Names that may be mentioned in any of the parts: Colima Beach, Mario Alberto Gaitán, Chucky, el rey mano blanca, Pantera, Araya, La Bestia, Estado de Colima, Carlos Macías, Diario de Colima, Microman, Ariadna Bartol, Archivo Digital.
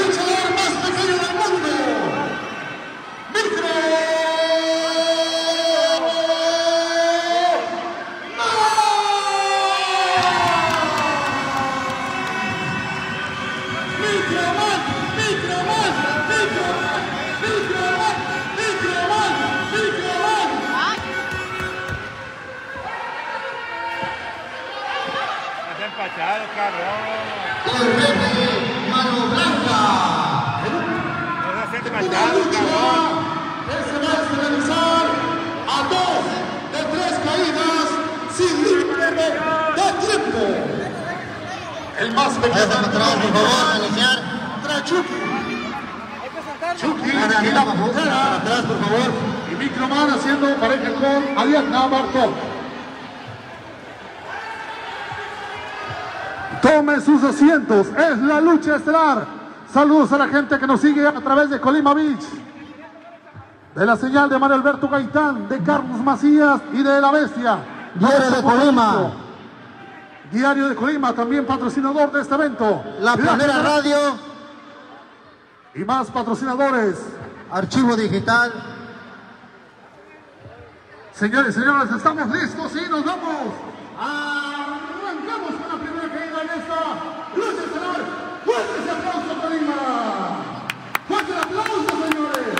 el luchador más pequeño del mundo, Microman, el rey mano blanca. En una lucha que se va a realizar a 2 de 3 caídas sin límite de tiempo. El más pequeño atrás, por favor, a iniciar. Chucky y la Pantera atrás, por favor. Y Microman haciendo pareja con Ariadna Bartol. Tomen sus asientos, es la lucha estelar. Saludos a la gente que nos sigue a través de Colima Beach, de la señal de Mario Alberto Gaitán, de Carlos Macías y de La Bestia. Diario de Colima. Diario de Colima, también patrocinador de este evento. La Primera Radio. Y más patrocinadores. Archivo Digital. Señores y señoras, estamos listos y nos vamos a... ¡Fuerte el aplauso, Colima! ¡Fuerte el aplauso, señores!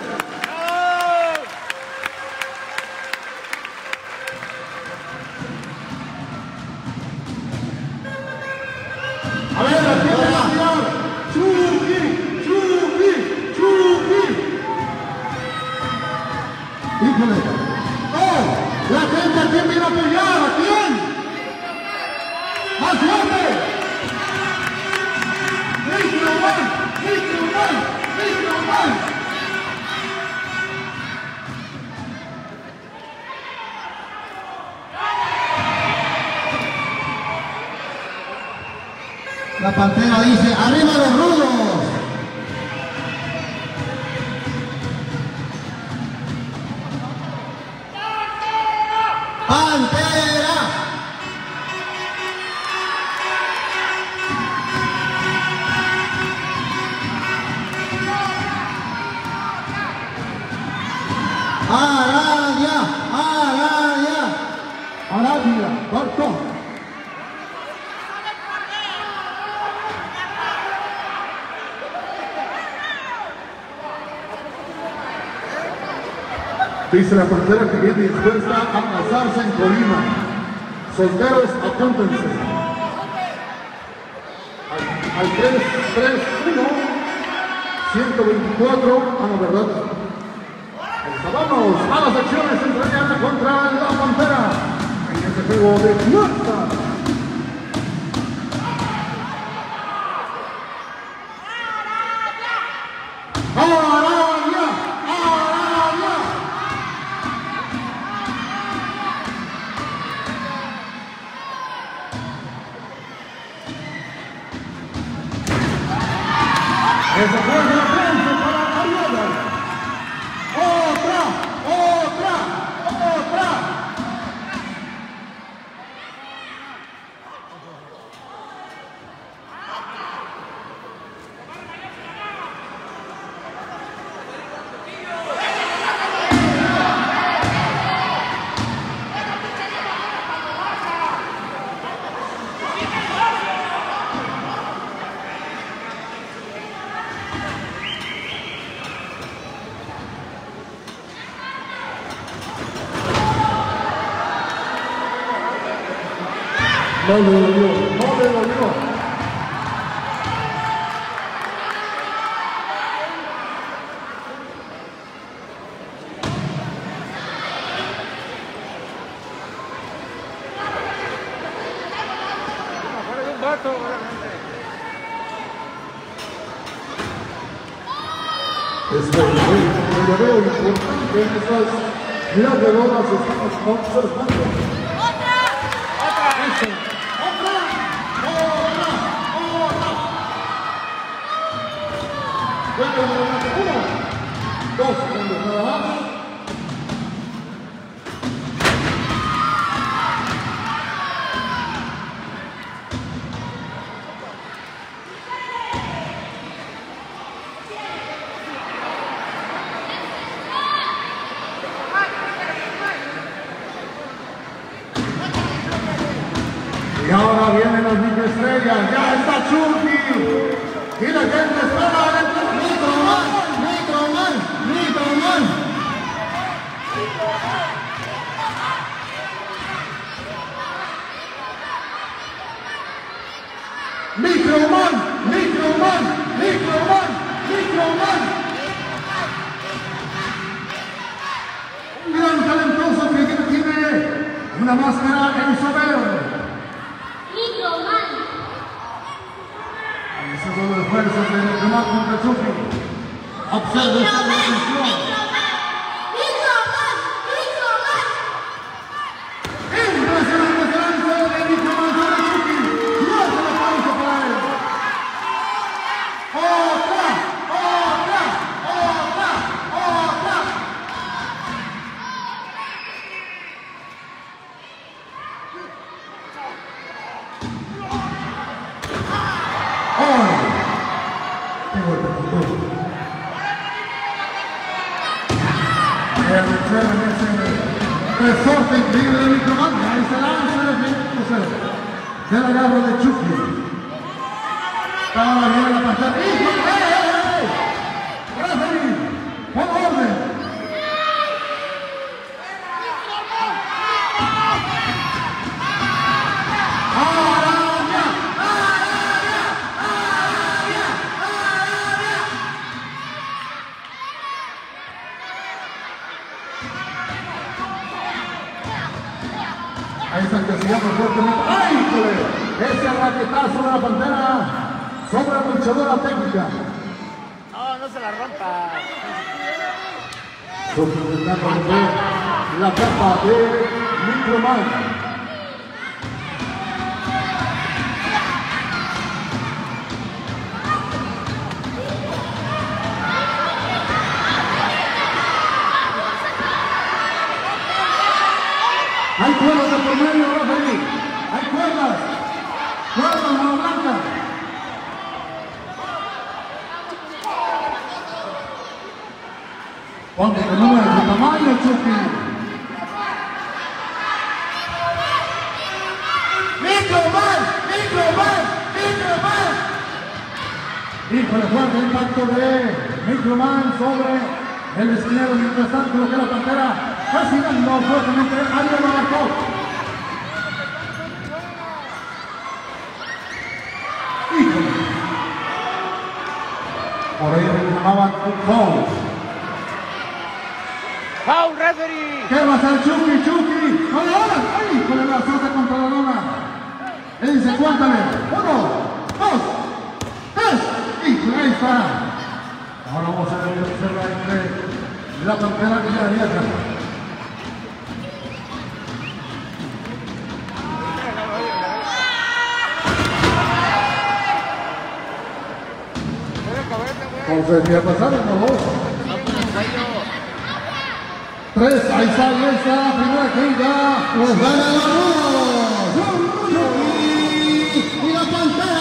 A ver, aquí va a tirar. ¡Chucky! ¡Chucky! ¡Chucky! ¡Híjole! ¡Oh! ¡La gente aquí vino a pelear! ¿A quién? ¡Más fuerte! La Pantera dice, ¡arriba los rudos! ¡Pantera! Araya, Araya, Araya, Barto. Dice la Pantera que viene dispuesta a casarse en Colima. Solteros, apúntense. Al 331, 124, a la verdad. Vamos a las acciones entre Araya contra la Pantera en este juego de fuerza. ¡Araya! ¡Araya! ¡Esa fue la frente para Araya! No le dolió, no le dolió. Es muy veo importante en esas gladiadoras estamos observando. Uno, dos segundos nada más. estrellas, ya está Chucky, y la gente espera el Microman, Microman, Microman. Microman, Microman, Microman, Microman. Un gran talentoso que tiene una máscara en su verde. Microman. Esas son las fuerzas de Microman contra Chucky. Observe esta posición. Microman, Microman. Impresionante talento de Microman contra Chucky. No se lo pausa para él. Otra. Resorte increíble de Microman, ahí se lanza el primer del agarro de Chucky. Estaba la mierda la pantalla. ¡Referí! ¡Pon orden! ¡Araya! ¡Araya! ¡Araya! Ahí está encasillando fuertemente. ¡Ay, joder! Ese raquetazo de la Pantera sobre la luchadora técnica. No, no se la rompa. Sorprendente la tapa de Microman. Hay cuerdas de por medio, Rafael. Hay cuerdas. Cuerdas, mano blanca. Ponte con números de tamaño, Chucky. ¡Microman! ¡Microman! ¡Microman! Híjole, fuerte impacto de Microman sobre el esquinero. Mientras tanto, lo que la Pantera casi dando fuertemente al rebajo. Híjole. Por ahí reclamaban un foul. ¡Foul, referee! ¿Qué va a hacer Chucky? ¡Chucky! ¡No le hagas! ¡Ay! Con el brazote contra la lona. Él dice, cuéntame. 1, 2, 3. ¡Y ahí está! Ahora vamos a ver entre la Pantera y la Araya. Entonces, mira, pasaron los dos. 3, ahí sale esa primera caída, los ganadores, Chucky y la Pantera.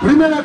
Primera